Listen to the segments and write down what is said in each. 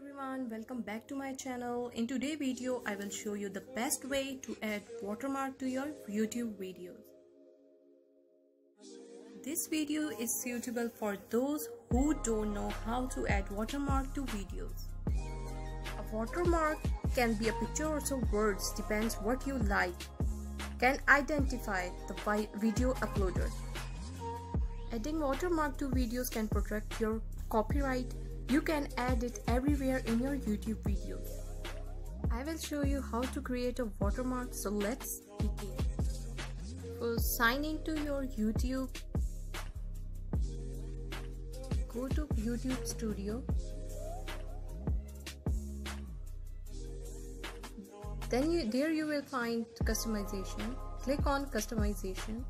everyone, welcome back to my channel. In today's video I will show you the best way to add watermark to your YouTube videos. This video is suitable for those who don't know how to add watermark to videos. A watermark can be a picture or some words, depends what you like, can identify the video uploader. Adding watermark to videos can protect your copyright. You can add it everywhere in your YouTube videos. I will show you how to create a watermark, so let's begin. First, sign into your YouTube. Go to YouTube Studio. Then there you will find customization. Click on customization.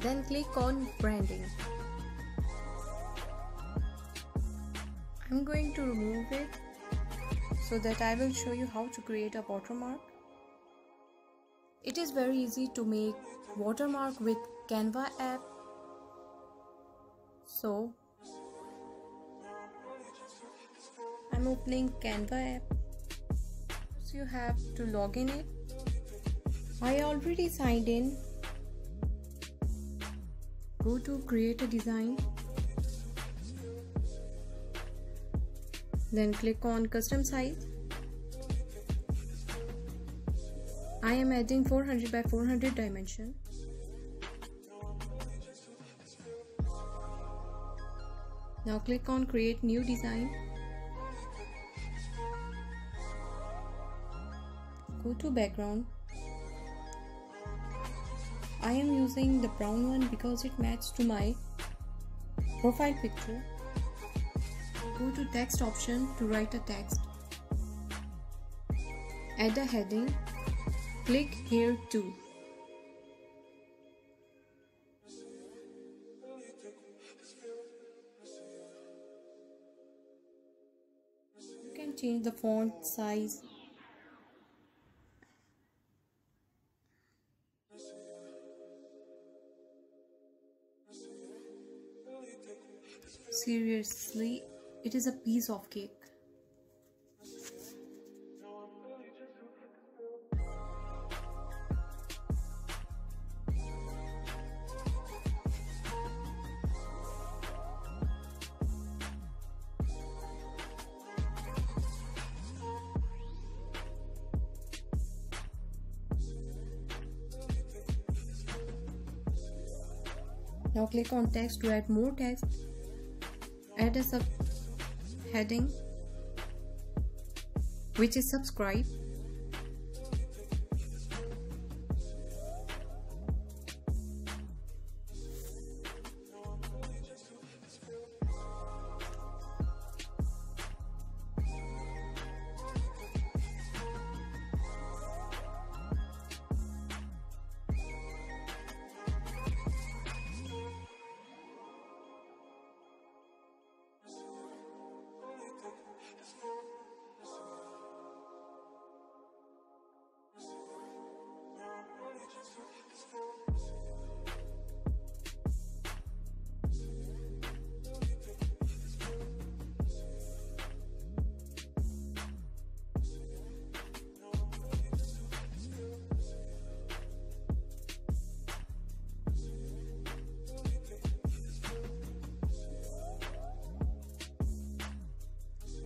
Then click on branding. I'm going to remove it so that I will show you how to create a watermark. It is very easy to make watermark with Canva app. So I'm opening Canva app. First you have to log in it. I already signed in. Go to create a design. Then click on custom size. I am adding 400 by 400 dimension. Now click on create new design. Go to background. I am using the brown one because it matches to my profile picture. Go to text option to write a text. Add a heading. Click here too. You can change the font size. Seriously, it is a piece of cake. Now click on text to add more text. Add a subheading which is subscribe.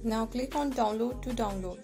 Now click on download to download.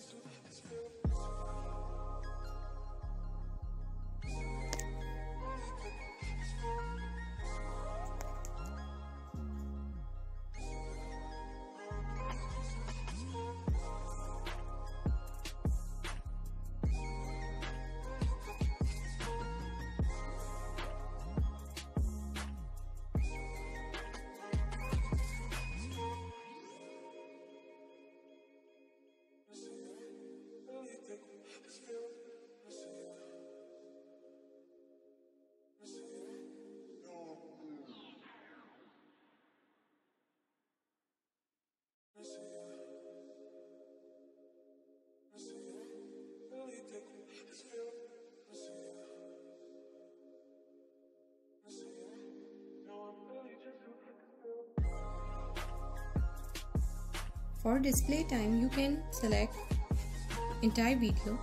For display time, you can select entire video.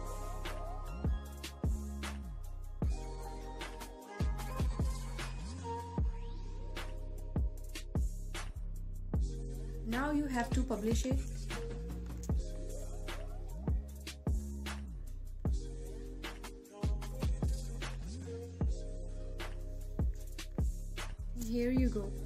Now you have to publish it. Here you go.